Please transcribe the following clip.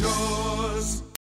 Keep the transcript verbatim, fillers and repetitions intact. is yours.